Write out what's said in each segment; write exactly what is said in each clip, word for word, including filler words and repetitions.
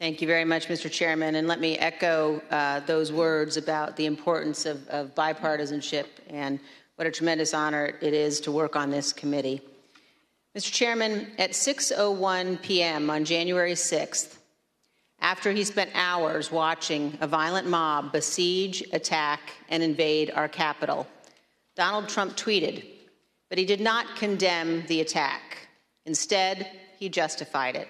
Thank you very much, Mister Chairman. And let me echo uh, those words about the importance of, of bipartisanship and what a tremendous honor it is to work on this committee. Mister Chairman, at six oh one p m on January sixth, after he spent hours watching a violent mob besiege, attack, and invade our Capitol, Donald Trump tweeted, but he did not condemn the attack. Instead, he justified it.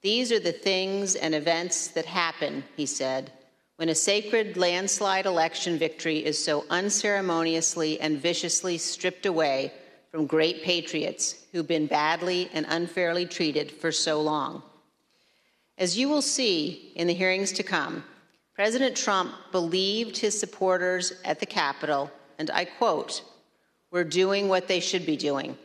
These are the things and events that happen, he said, when a sacred landslide election victory is so unceremoniously and viciously stripped away from great patriots who've been badly and unfairly treated for so long. As you will see in the hearings to come, President Trump believed his supporters at the Capitol, and I quote, "We're doing what they should be doing."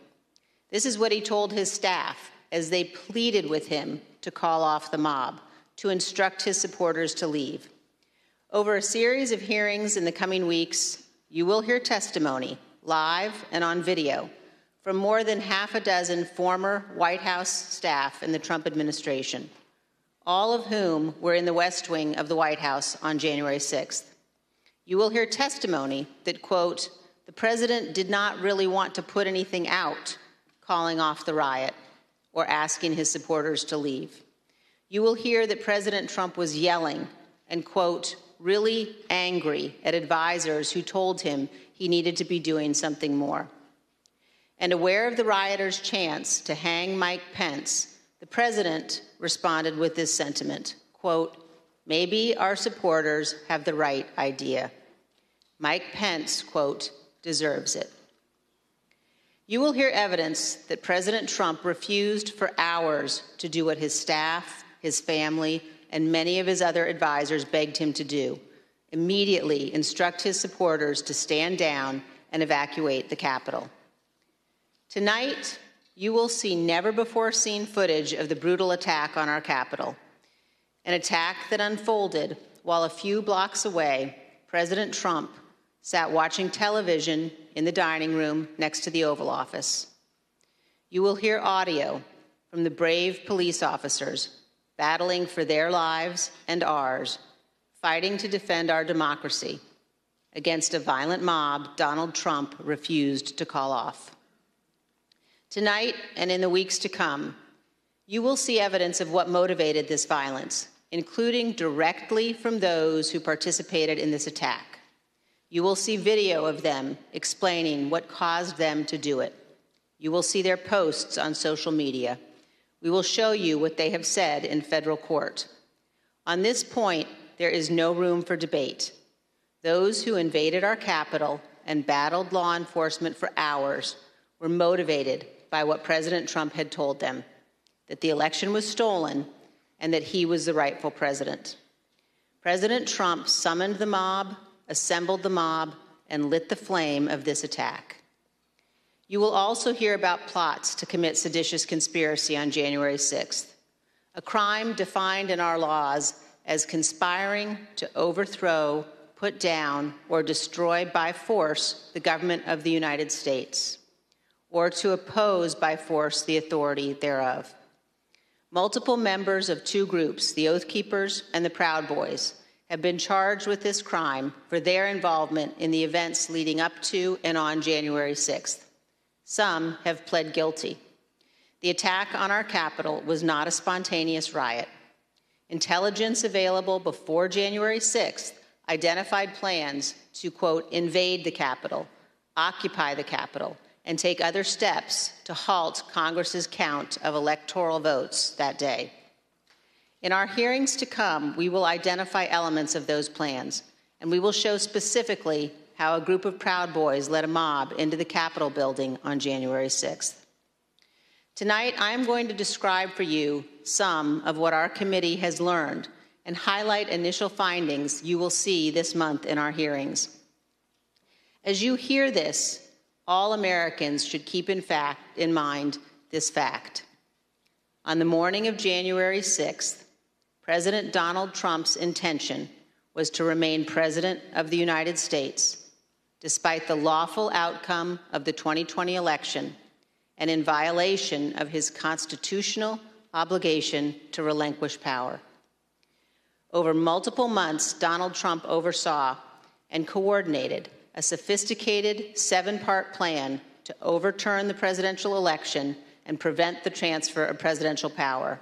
This is what he told his staff as they pleaded with him to call off the mob, to instruct his supporters to leave. Over a series of hearings in the coming weeks, you will hear testimony, live and on video, from more than half a dozen former White House staff in the Trump administration, all of whom were in the West Wing of the White House on January sixth. You will hear testimony that, quote, the president did not really want to put anything out, calling off the riot or asking his supporters to leave. You will hear that President Trump was yelling and, quote, really angry at advisors who told him he needed to be doing something more. And aware of the rioters' chance to hang Mike Pence, the president responded with this sentiment, quote, maybe our supporters have the right idea. Mike Pence, quote, deserves it. You will hear evidence that President Trump refused for hours to do what his staff, his family, and many of his other advisors begged him to do, immediately instruct his supporters to stand down and evacuate the Capitol. Tonight, you will see never-before-seen footage of the brutal attack on our Capitol, an attack that unfolded while a few blocks away, President Trump sat watching television in the dining room next to the Oval Office. You will hear audio from the brave police officers battling for their lives and ours, fighting to defend our democracy against a violent mob Donald Trump refused to call off. Tonight and in the weeks to come, you will see evidence of what motivated this violence, including directly from those who participated in this attack. You will see video of them explaining what caused them to do it. You will see their posts on social media. We will show you what they have said in federal court. On this point, there is no room for debate. Those who invaded our Capitol and battled law enforcement for hours were motivated by what President Trump had told them, that the election was stolen and that he was the rightful president. President Trump summoned the mob, assembled the mob, and lit the flame of this attack. You will also hear about plots to commit seditious conspiracy on January sixth, a crime defined in our laws as conspiring to overthrow, put down, or destroy by force the government of the United States, or to oppose by force the authority thereof. Multiple members of two groups, the Oath Keepers and the Proud Boys, have been charged with this crime for their involvement in the events leading up to and on January sixth. Some have pled guilty. The attack on our Capitol was not a spontaneous riot. Intelligence available before January sixth identified plans to, quote, invade the Capitol, occupy the Capitol, and take other steps to halt Congress's count of electoral votes that day. In our hearings to come, we will identify elements of those plans, and we will show specifically how a group of Proud Boys led a mob into the Capitol building on January sixth. Tonight, I am going to describe for you some of what our committee has learned and highlight initial findings you will see this month in our hearings. As you hear this, all Americans should keep in fact, in mind this fact. On the morning of January sixth, President Donald Trump's intention was to remain President of the United States, despite the lawful outcome of the twenty twenty election and in violation of his constitutional obligation to relinquish power. Over multiple months, Donald Trump oversaw and coordinated a sophisticated seven-part plan to overturn the presidential election and prevent the transfer of presidential power.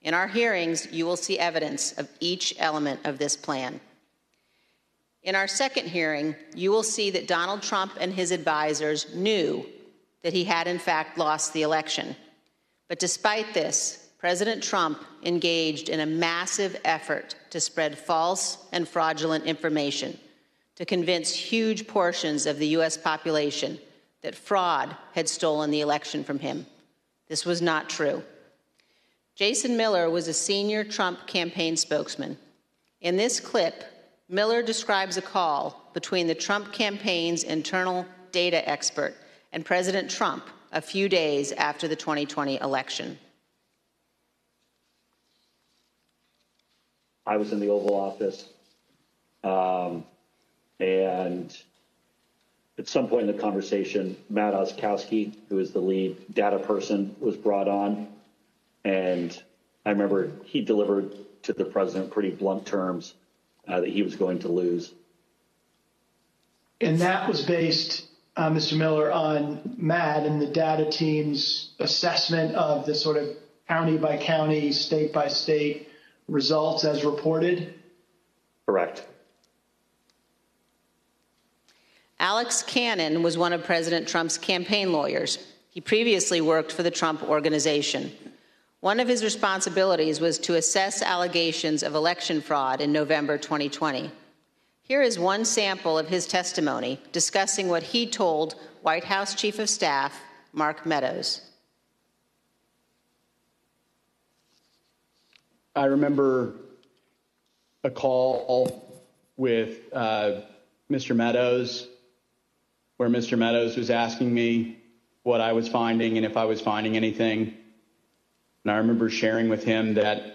In our hearings, you will see evidence of each element of this plan. In our second hearing, you will see that Donald Trump and his advisors knew that he had in fact lost the election. But despite this, President Trump engaged in a massive effort to spread false and fraudulent information to convince huge portions of the U S population that fraud had stolen the election from him. This was not true. Jason Miller was a senior Trump campaign spokesman. In this clip, Miller describes a call between the Trump campaign's internal data expert and President Trump a few days after the twenty twenty election. I was in the Oval Office, um, and at some point in the conversation, Matt Ozkowski, who is the lead data person, was brought on. And I remember he delivered to the president pretty blunt terms uh, that he was going to lose. And that was based, uh, Mister Miller, on Matt and the data team's assessment of the sort of county by county, state by state results as reported? Correct. Alex Cannon was one of President Trump's campaign lawyers. He previously worked for the Trump Organization. One of his responsibilities was to assess allegations of election fraud in November twenty twenty. Here is one sample of his testimony discussing what he told White House Chief of Staff Mark Meadows. I remember a call with uh, Mister Meadows, where Mister Meadows was asking me what I was finding and if I was finding anything. And I remember sharing with him that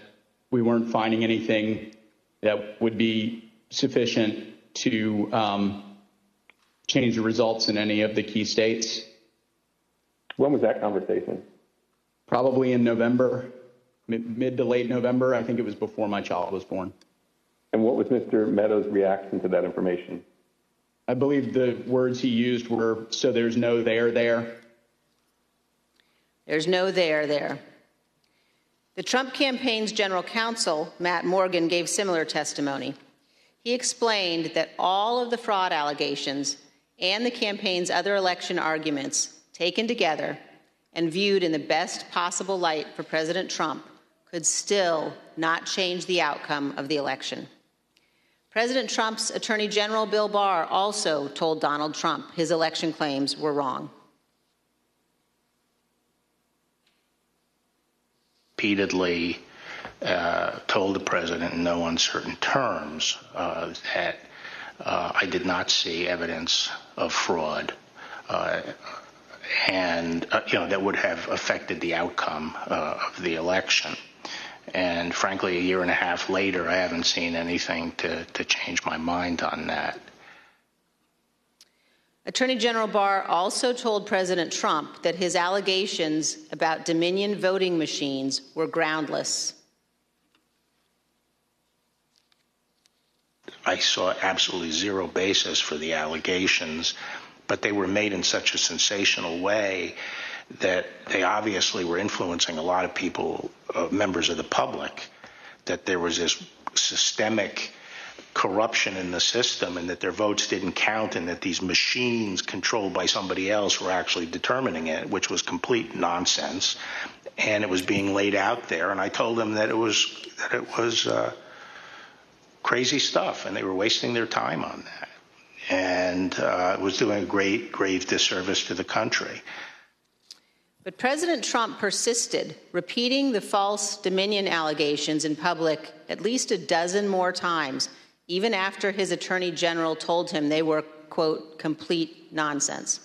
we weren't finding anything that would be sufficient to um, change the results in any of the key states. When was that conversation? Probably in November, mid, mid to late November. I think it was before my child was born. And what was Mister Meadows' reaction to that information? I believe the words he used were, so there's no there there. There's no there there. The Trump campaign's general counsel, Matt Morgan, gave similar testimony. He explained that all of the fraud allegations and the campaign's other election arguments taken together and viewed in the best possible light for President Trump could still not change the outcome of the election. President Trump's Attorney General Bill Barr also told Donald Trump his election claims were wrong. Repeatedly uh, told the president in no uncertain terms uh, that uh, I did not see evidence of fraud uh, and uh, you know, that would have affected the outcome uh, of the election. And frankly, a year and a half later, I haven't seen anything to, to change my mind on that. Attorney General Barr also told President Trump that his allegations about Dominion voting machines were groundless. I saw absolutely zero basis for the allegations, but they were made in such a sensational way that they obviously were influencing a lot of people, uh, members of the public, that there was this systemic corruption in the system and that their votes didn't count and that these machines controlled by somebody else were actually determining it, which was complete nonsense. And it was being laid out there. And I told them that it was, that it was uh, crazy stuff and they were wasting their time on that. And uh, it was doing a great, grave disservice to the country. But President Trump persisted, repeating the false Dominion allegations in public at least a dozen more times, even after his attorney general told him they were, quote, complete nonsense.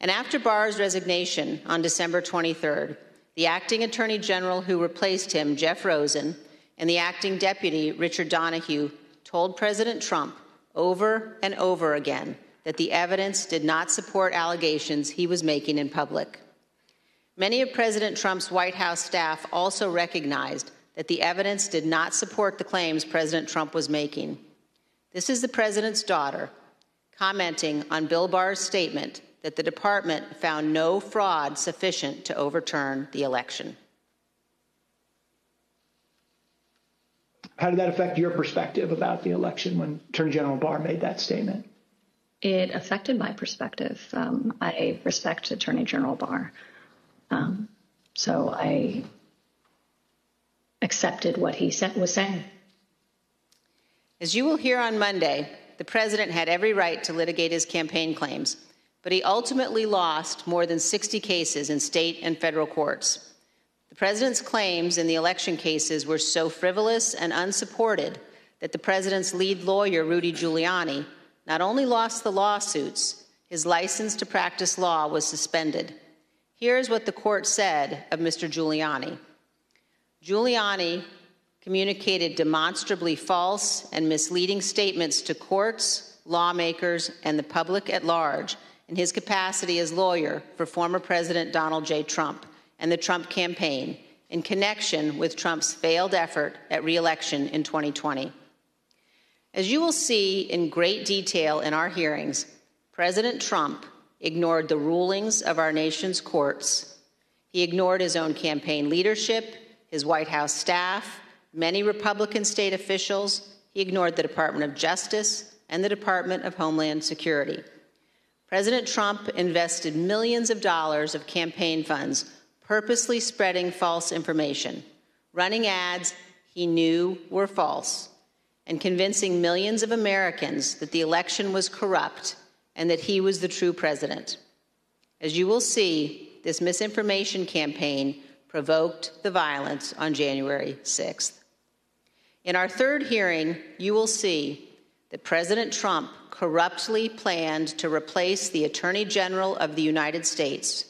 And after Barr's resignation on December twenty-third, the acting attorney general who replaced him, Jeff Rosen, and the acting deputy, Richard Donoghue, told President Trump over and over again that the evidence did not support allegations he was making in public. Many of President Trump's White House staff also recognized that the evidence did not support the claims President Trump was making. This is the president's daughter commenting on Bill Barr's statement that the department found no fraud sufficient to overturn the election. How did that affect your perspective about the election when Attorney General Barr made that statement? It affected my perspective. Um, I respect Attorney General Barr. Um, so I accepted what he said, was saying. As you will hear on Monday, the president had every right to litigate his campaign claims, but he ultimately lost more than sixty cases in state and federal courts. The president's claims in the election cases were so frivolous and unsupported that the president's lead lawyer, Rudy Giuliani, not only lost the lawsuits, his license to practice law was suspended. Here's what the court said of Mister Giuliani. Giuliani communicated demonstrably false and misleading statements to courts, lawmakers, and the public at large in his capacity as lawyer for former President Donald J. Trump and the Trump campaign in connection with Trump's failed effort at re-election in twenty twenty. As you will see in great detail in our hearings, President Trump ignored the rulings of our nation's courts. He ignored his own campaign leadership, his White House staff, many Republican state officials. He ignored the Department of Justice and the Department of Homeland Security. President Trump invested millions of dollars of campaign funds purposely spreading false information, running ads he knew were false, and convincing millions of Americans that the election was corrupt and that he was the true president. As you will see, this misinformation campaign provoked the violence on January sixth. In our third hearing, you will see that President Trump corruptly planned to replace the Attorney General of the United States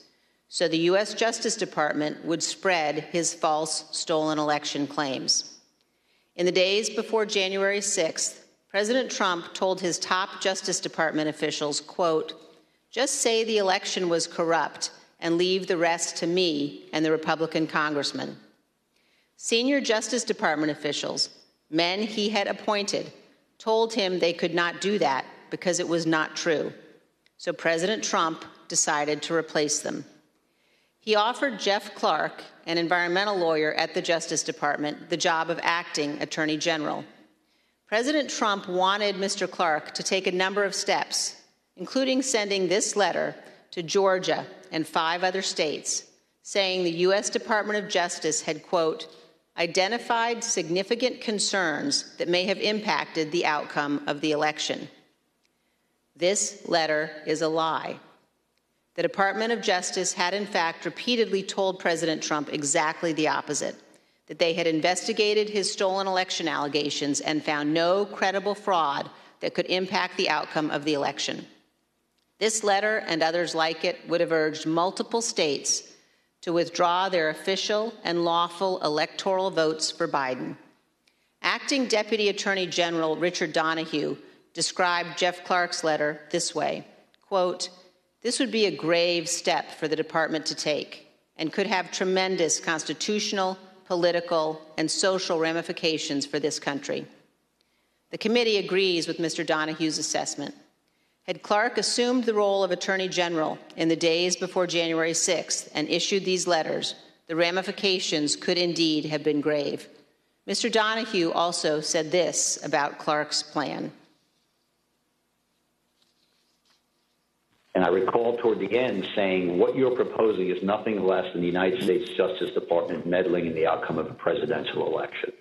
so the U S Justice Department would spread his false stolen election claims. In the days before January sixth, President Trump told his top Justice Department officials, quote, "Just say the election was corrupt and leave the rest to me and the Republican congressman." Senior Justice Department officials, men he had appointed, told him they could not do that because it was not true. So President Trump decided to replace them. He offered Jeff Clark, an environmental lawyer at the Justice Department, the job of acting Attorney General. President Trump wanted Mister Clark to take a number of steps, including sending this letter to Georgia and five other states, saying the U S Department of Justice had, quote, "identified significant concerns that may have impacted the outcome of the election." This letter is a lie. The Department of Justice had, in fact, repeatedly told President Trump exactly the opposite, that they had investigated his stolen election allegations and found no credible fraud that could impact the outcome of the election. This letter and others like it would have urged multiple states to withdraw their official and lawful electoral votes for Biden. Acting Deputy Attorney General Richard Donoghue described Jeff Clark's letter this way, quote, "This would be a grave step for the department to take and could have tremendous constitutional, political, and social ramifications for this country." The committee agrees with Mister Donoghue's assessment. Had Clark assumed the role of Attorney General in the days before January sixth and issued these letters, the ramifications could indeed have been grave. Mister Donoghue also said this about Clark's plan. And I recall toward the end saying, what you're proposing is nothing less than the United States Justice Department meddling in the outcome of a presidential election.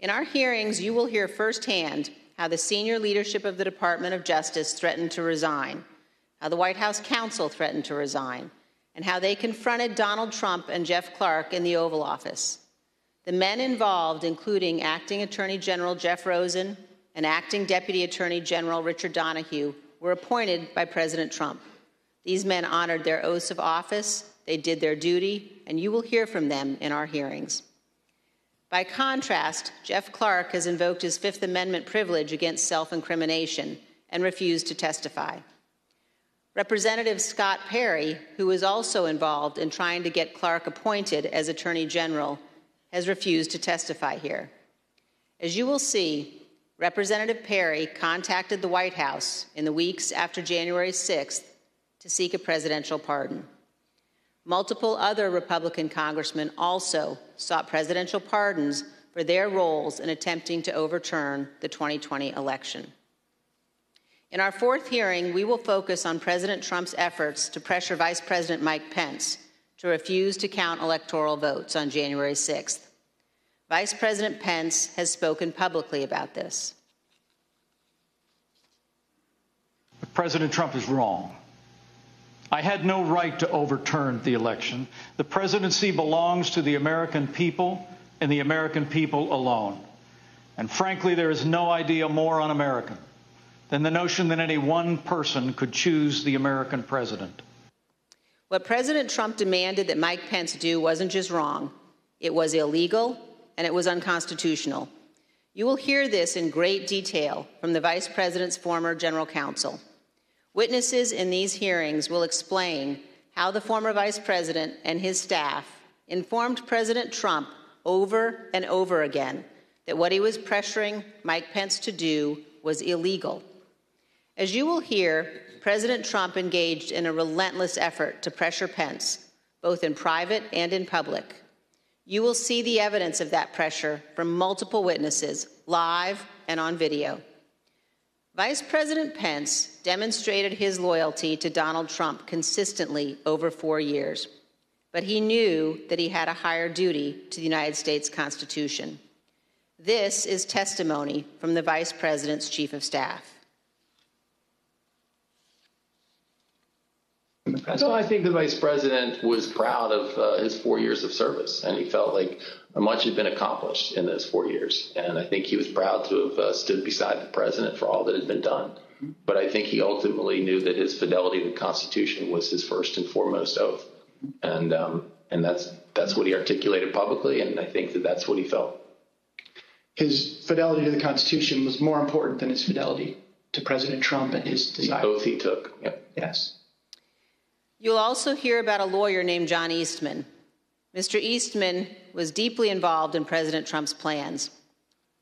In our hearings, you will hear firsthand how the senior leadership of the Department of Justice threatened to resign, how the White House counsel threatened to resign, and how they confronted Donald Trump and Jeff Clark in the Oval Office. The men involved, including Acting Attorney General Jeff Rosen and Acting Deputy Attorney General Richard Donoghue, were appointed by President Trump. These men honored their oaths of office, they did their duty, and you will hear from them in our hearings. By contrast, Jeff Clark has invoked his Fifth Amendment privilege against self-incrimination and refused to testify. Representative Scott Perry, who was also involved in trying to get Clark appointed as Attorney General, has refused to testify here. As you will see, Representative Perry contacted the White House in the weeks after January sixth to seek a presidential pardon. Multiple other Republican congressmen also sought presidential pardons for their roles in attempting to overturn the twenty twenty election. In our fourth hearing, we will focus on President Trump's efforts to pressure Vice President Mike Pence to refuse to count electoral votes on January sixth. Vice President Pence has spoken publicly about this. President Trump is wrong. I had no right to overturn the election. The presidency belongs to the American people and the American people alone. And frankly, there is no idea more un-American than the notion that any one person could choose the American president. What President Trump demanded that Mike Pence do wasn't just wrong. It was illegal, and it was unconstitutional. You will hear this in great detail from the Vice President's former general counsel. Witnesses in these hearings will explain how the former Vice President and his staff informed President Trump over and over again that what he was pressuring Mike Pence to do was illegal. As you will hear, President Trump engaged in a relentless effort to pressure Pence, both in private and in public. You will see the evidence of that pressure from multiple witnesses, live and on video. Vice President Pence demonstrated his loyalty to Donald Trump consistently over four years, but he knew that he had a higher duty to the United States Constitution. This is testimony from the Vice President's Chief of Staff. So I think the Vice President was proud of uh, his four years of service, and he felt like much had been accomplished in those four years. And I think he was proud to have uh, stood beside the President for all that had been done. But I think he ultimately knew that his fidelity to the Constitution was his first and foremost oath. And um, and that's that's what he articulated publicly, and I think that that's what he felt. His fidelity to the Constitution was more important than his fidelity to President Trump and his desire. The oath he took, yeah. Yes. You'll also hear about a lawyer named John Eastman. Mister Eastman was deeply involved in President Trump's plans.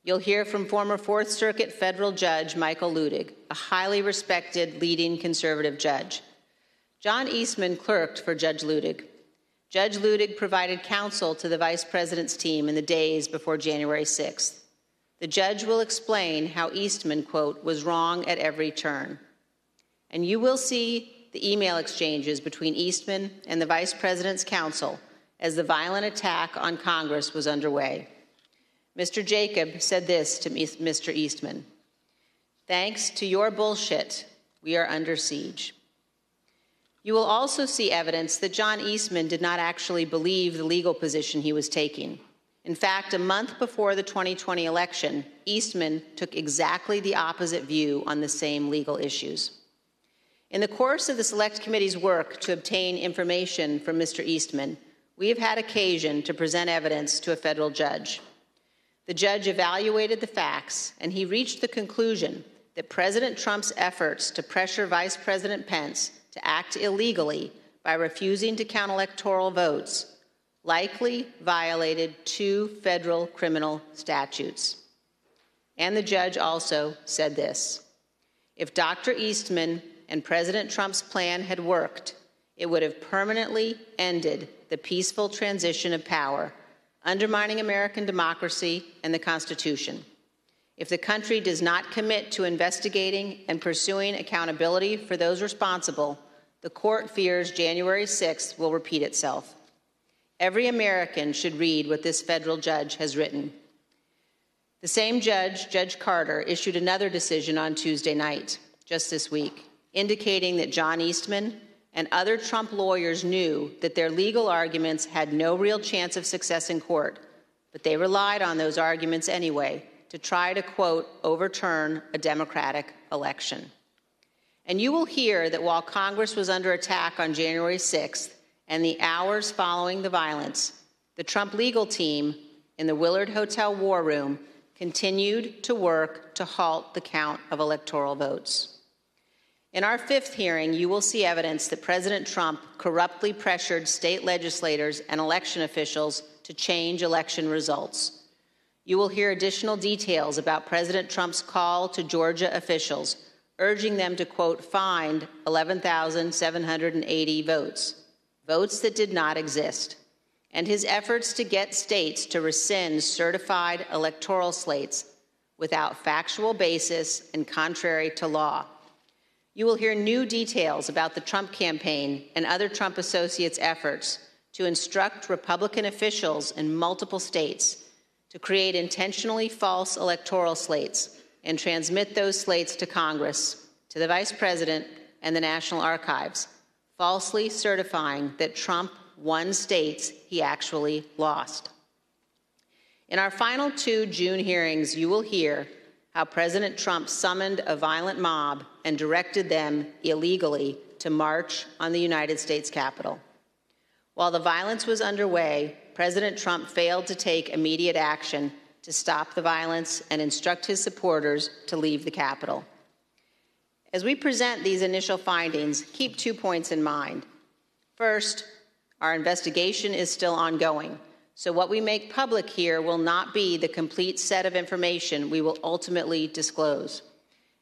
You'll hear from former Fourth Circuit federal judge Michael Luttig, a highly respected leading conservative judge. John Eastman clerked for Judge Luttig. Judge Luttig provided counsel to the Vice President's team in the days before January sixth. The judge will explain how Eastman, quote, was wrong at every turn. And you will see the email exchanges between Eastman and the Vice President's counsel as the violent attack on Congress was underway. Mister Jacob said this to Mister Eastman, "Thanks to your bullshit, we are under siege." You will also see evidence that John Eastman did not actually believe the legal position he was taking. In fact, a month before the twenty twenty election, Eastman took exactly the opposite view on the same legal issues. In the course of the Select Committee's work to obtain information from Mister Eastman, we have had occasion to present evidence to a federal judge. The judge evaluated the facts, and he reached the conclusion that President Trump's efforts to pressure Vice President Pence to act illegally by refusing to count electoral votes likely violated two federal criminal statutes. And the judge also said this, "If Doctor Eastman and President Trump's plan had worked, it would have permanently ended the peaceful transition of power, undermining American democracy and the Constitution. If the country does not commit to investigating and pursuing accountability for those responsible, the court fears January sixth will repeat itself." Every American should read what this federal judge has written. The same judge, Judge Carter, issued another decision on Tuesday night, just this week, indicating that John Eastman and other Trump lawyers knew that their legal arguments had no real chance of success in court, but they relied on those arguments anyway to try to, quote, overturn a Democratic election. And you will hear that while Congress was under attack on January sixth and the hours following the violence, the Trump legal team in the Willard Hotel war room continued to work to halt the count of electoral votes. In our fifth hearing, you will see evidence that President Trump corruptly pressured state legislators and election officials to change election results. You will hear additional details about President Trump's call to Georgia officials, urging them to, quote, find eleven thousand seven hundred eighty votes, votes that did not exist, and his efforts to get states to rescind certified electoral slates without factual basis and contrary to law. You will hear new details about the Trump campaign and other Trump associates' efforts to instruct Republican officials in multiple states to create intentionally false electoral slates and transmit those slates to Congress, to the Vice President, and the National Archives, falsely certifying that Trump won states he actually lost. In our final two June hearings, you will hear how President Trump summoned a violent mob and directed them illegally to march on the United States Capitol. While the violence was underway, President Trump failed to take immediate action to stop the violence and instruct his supporters to leave the Capitol. As we present these initial findings, keep two points in mind. First, our investigation is still ongoing, so what we make public here will not be the complete set of information we will ultimately disclose.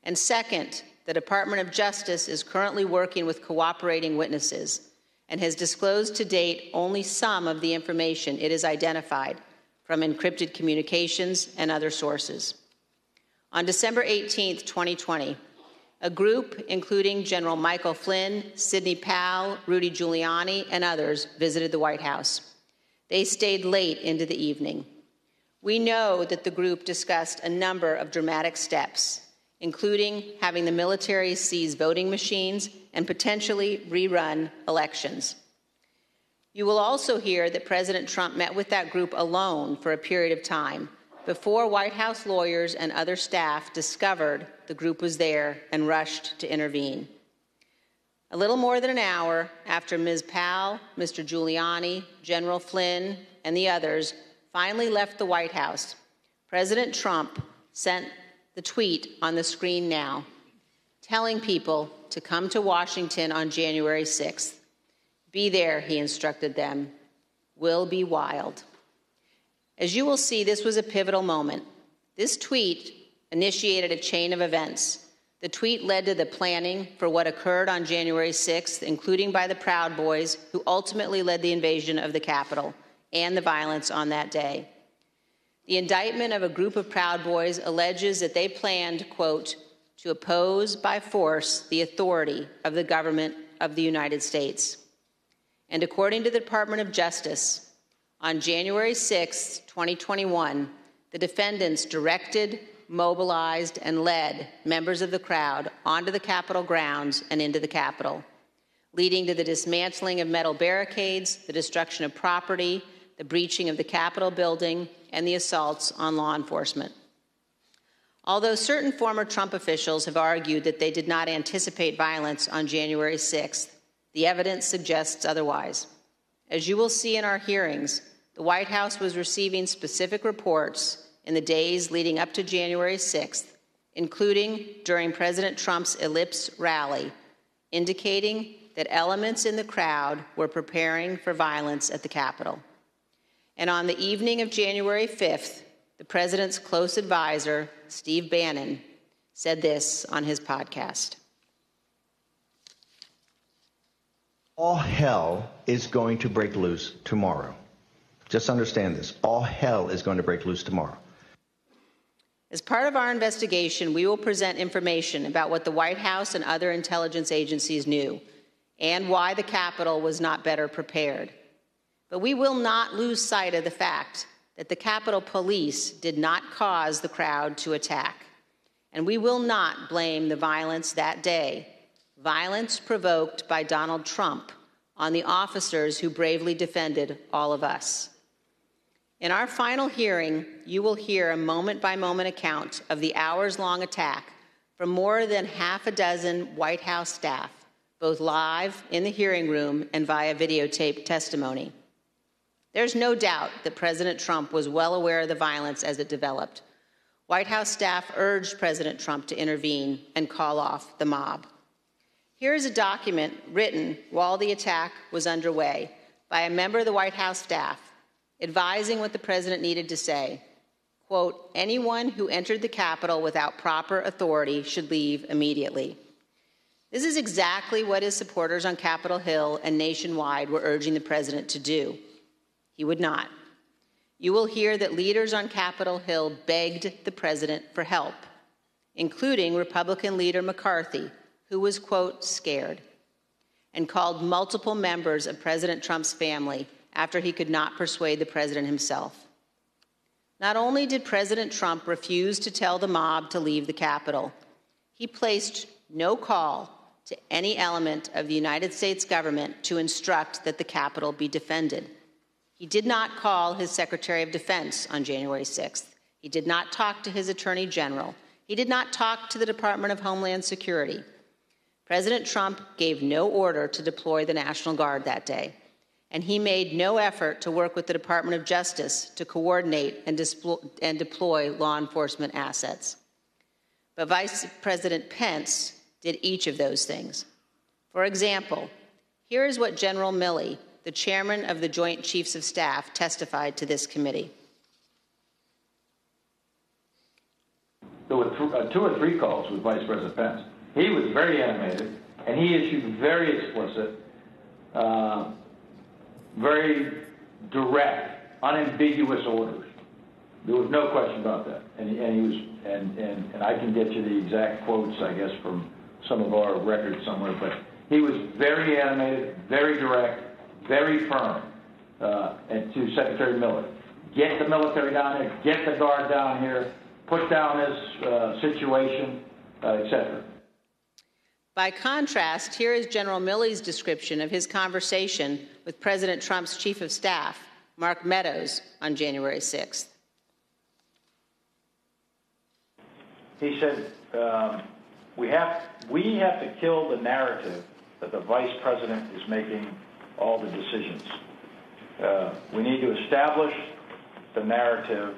And second, the Department of Justice is currently working with cooperating witnesses and has disclosed to date only some of the information it has identified from encrypted communications and other sources. On December eighteenth, twenty twenty, a group including General Michael Flynn, Sidney Powell, Rudy Giuliani, and others visited the White House. They stayed late into the evening. We know that the group discussed a number of dramatic steps, including having the military seize voting machines and potentially rerun elections. You will also hear that President Trump met with that group alone for a period of time before White House lawyers and other staff discovered the group was there and rushed to intervene. A little more than an hour after Miz Powell, Mister Giuliani, General Flynn, and the others finally left the White House, President Trump sent the tweet on the screen now, telling people to come to Washington on January sixth. Be there, he instructed them. Will be wild. As you will see, this was a pivotal moment. This tweet initiated a chain of events. The tweet led to the planning for what occurred on January sixth, including by the Proud Boys, who ultimately led the invasion of the Capitol and the violence on that day. The indictment of a group of Proud Boys alleges that they planned, quote, to oppose by force the authority of the government of the United States. And according to the Department of Justice, on January sixth, twenty twenty-one, the defendants directed, mobilized, and led members of the crowd onto the Capitol grounds and into the Capitol, leading to the dismantling of metal barricades, the destruction of property, the breaching of the Capitol building, and the assaults on law enforcement. Although certain former Trump officials have argued that they did not anticipate violence on January sixth, the evidence suggests otherwise. As you will see in our hearings, the White House was receiving specific reports in the days leading up to January sixth, including during President Trump's Ellipse rally, indicating that elements in the crowd were preparing for violence at the Capitol. And on the evening of January fifth, the president's close advisor, Steve Bannon, said this on his podcast. All hell is going to break loose tomorrow. Just understand this. All hell is going to break loose tomorrow. As part of our investigation, we will present information about what the White House and other intelligence agencies knew and why the Capitol was not better prepared. But we will not lose sight of the fact that the Capitol Police did not cause the crowd to attack. And we will not blame the violence that day, violence provoked by Donald Trump, on the officers who bravely defended all of us. In our final hearing, you will hear a moment-by-moment account of the hours-long attack from more than half a dozen White House staff, both live in the hearing room and via videotape testimony. There's no doubt that President Trump was well aware of the violence as it developed. White House staff urged President Trump to intervene and call off the mob. Here is a document written while the attack was underway by a member of the White House staff advising what the president needed to say. Quote, anyone who entered the Capitol without proper authority should leave immediately. This is exactly what his supporters on Capitol Hill and nationwide were urging the president to do. He would not. You will hear that leaders on Capitol Hill begged the president for help, including Republican leader McCarthy, who was, quote, scared, and called multiple members of President Trump's family after he could not persuade the president himself. Not only did President Trump refuse to tell the mob to leave the Capitol, he placed no call to any element of the United States government to instruct that the Capitol be defended. He did not call his Secretary of Defense on January sixth. He did not talk to his Attorney General. He did not talk to the Department of Homeland Security. President Trump gave no order to deploy the National Guard that day, and he made no effort to work with the Department of Justice to coordinate and, desplo- and deploy law enforcement assets. But Vice President Pence did each of those things. For example, here is what General Milley, the chairman of the Joint Chiefs of Staff, testified to this committee. There were th- uh, two or three calls with Vice President Pence. He was very animated, and he issued very explicit, uh, very direct, unambiguous orders. There was no question about that. And, and, he was, and, and, and I can get you the exact quotes, I guess, from some of our records somewhere, but he was very animated, very direct, very firm, uh, and to Secretary Miller. Get the military down here, get the guard down here, put down this uh, situation, uh, et cetera. By contrast, here is General Milley's description of his conversation with President Trump's Chief of Staff, Mark Meadows, on January sixth. He said, um, we have we have to kill the narrative that the vice president is making all the decisions. Uh, we need to establish the narrative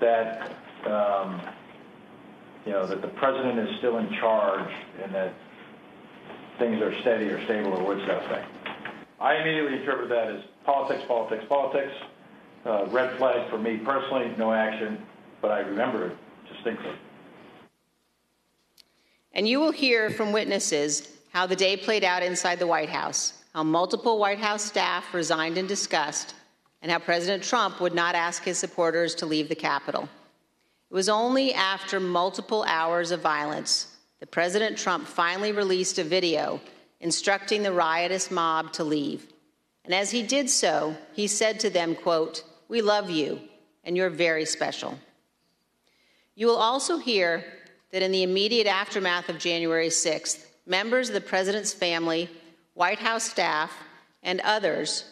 that, um, you know, that the president is still in charge and that things are steady or stable or what's that thing. I immediately interpret that as politics, politics, politics, uh, red flag for me personally, no action, but I remember it. And you will hear from witnesses how the day played out inside the White House, how multiple White House staff resigned in disgust, and how President Trump would not ask his supporters to leave the Capitol. It was only after multiple hours of violence that President Trump finally released a video instructing the riotous mob to leave. And as he did so, he said to them, quote, "We love you, and you're very special." You will also hear that in the immediate aftermath of January sixth, members of the president's family, White House staff, and others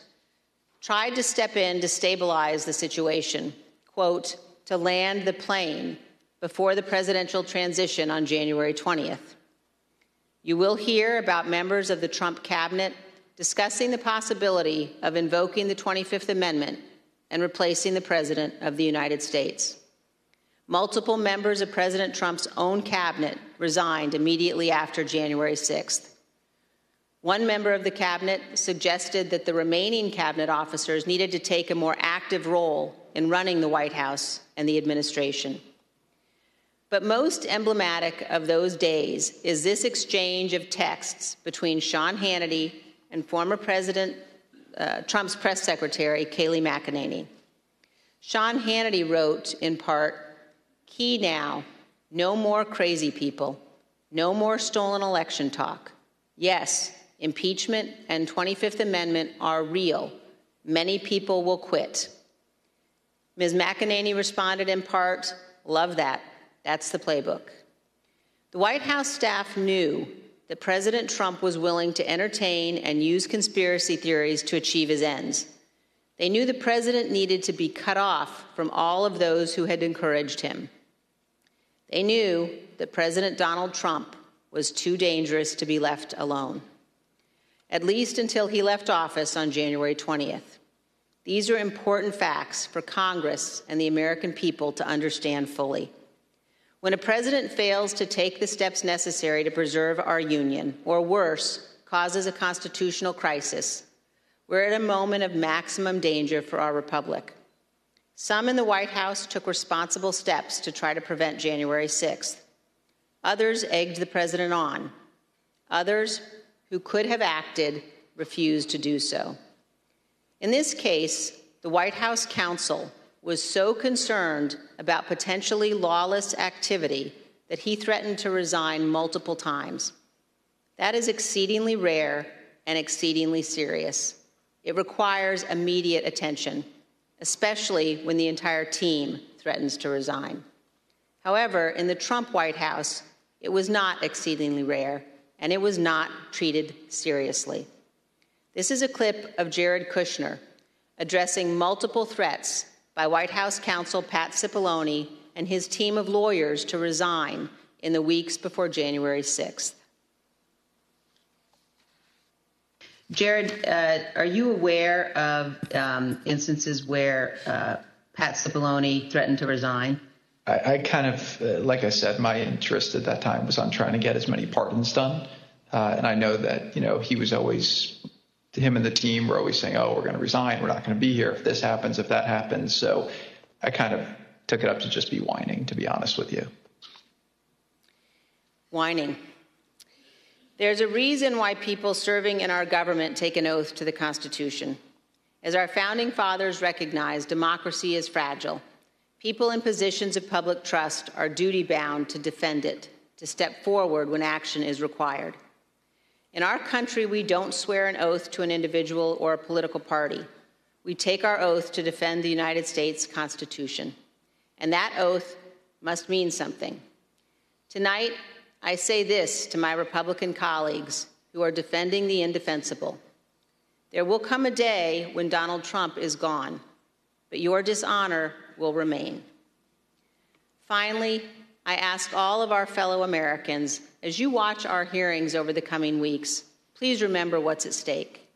tried to step in to stabilize the situation, quote, to land the plane before the presidential transition on January twentieth. You will hear about members of the Trump cabinet discussing the possibility of invoking the twenty-fifth Amendment and replacing the president of the United States. Multiple members of President Trump's own cabinet resigned immediately after January sixth. One member of the cabinet suggested that the remaining cabinet officers needed to take a more active role in running the White House and the administration. But most emblematic of those days is this exchange of texts between Sean Hannity and former President uh, Trump's press secretary, Kayleigh McEnany. Sean Hannity wrote, in part, "Key now, no more crazy people, no more stolen election talk. Yes, impeachment and twenty-fifth Amendment are real. Many people will quit." Miz McEnany responded in part, "Love that. That's the playbook." The White House staff knew that President Trump was willing to entertain and use conspiracy theories to achieve his ends. They knew the president needed to be cut off from all of those who had encouraged him. They knew that President Donald Trump was too dangerous to be left alone, at least until he left office on January twentieth. These are important facts for Congress and the American people to understand fully. When a president fails to take the steps necessary to preserve our union, or worse, causes a constitutional crisis, We're at a moment of maximum danger for our republic. Some in the White House took responsible steps to try to prevent January sixth. Others egged the president on. Others, who could have acted, refused to do so. In this case, the White House counsel was so concerned about potentially lawless activity that he threatened to resign multiple times. That is exceedingly rare and exceedingly serious. It requires immediate attention, especially when the entire team threatens to resign. However, in the Trump White House, it was not exceedingly rare, and it was not treated seriously. This is a clip of Jared Kushner addressing multiple threats by White House counsel Pat Cipollone and his team of lawyers to resign in the weeks before January sixth. Jared, uh, are you aware of um, instances where uh, Pat Cipollone threatened to resign? I, I kind of, uh, like I said, my interest at that time was on trying to get as many pardons done. Uh, and I know that, you know, he was always, him and the team were always saying, oh, we're going to resign. We're not going to be here if this happens, if that happens. So I kind of took it up to just be whining, to be honest with you. Whining. There's a reason why people serving in our government take an oath to the Constitution. As our founding fathers recognized, democracy is fragile. People in positions of public trust are duty-bound to defend it, to step forward when action is required. In our country, we don't swear an oath to an individual or a political party. We take our oath to defend the United States Constitution. And that oath must mean something. Tonight, I say this to my Republican colleagues who are defending the indefensible. There will come a day when Donald Trump is gone, but your dishonor will remain. Finally, I ask all of our fellow Americans, as you watch our hearings over the coming weeks, please remember what's at stake.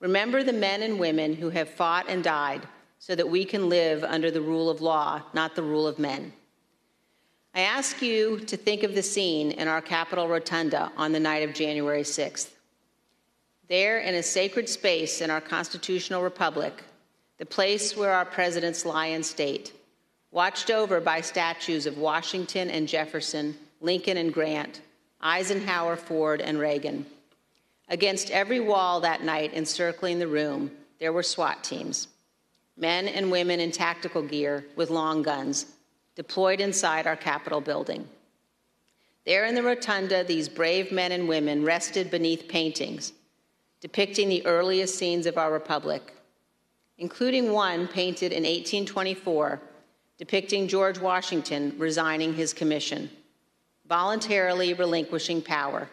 Remember the men and women who have fought and died so that we can live under the rule of law, not the rule of men. I ask you to think of the scene in our Capitol Rotunda on the night of January sixth. There, in a sacred space in our constitutional republic, the place where our presidents lie in state, watched over by statues of Washington and Jefferson, Lincoln and Grant, Eisenhower, Ford, and Reagan. Against every wall that night encircling the room, there were SWAT teams, men and women in tactical gear with long guns, deployed inside our Capitol building. There in the rotunda, these brave men and women rested beneath paintings depicting the earliest scenes of our republic, including one painted in eighteen twenty-four, depicting George Washington resigning his commission, voluntarily relinquishing power,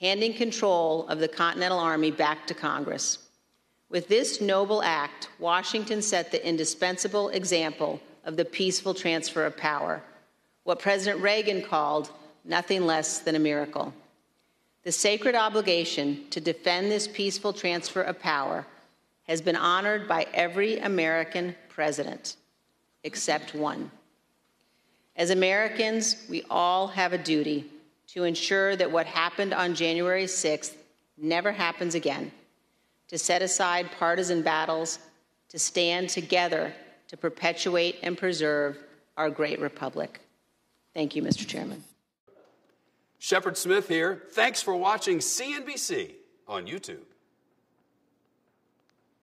handing control of the Continental Army back to Congress. With this noble act, Washington set the indispensable example of the peaceful transfer of power, what President Reagan called nothing less than a miracle. The sacred obligation to defend this peaceful transfer of power has been honored by every American president, except one. As Americans, we all have a duty to ensure that what happened on January sixth never happens again, to set aside partisan battles, to stand together to perpetuate and preserve our great republic. Thank you, Mister Chairman. Shepard Smith here. Thanks for watching C N B C on YouTube.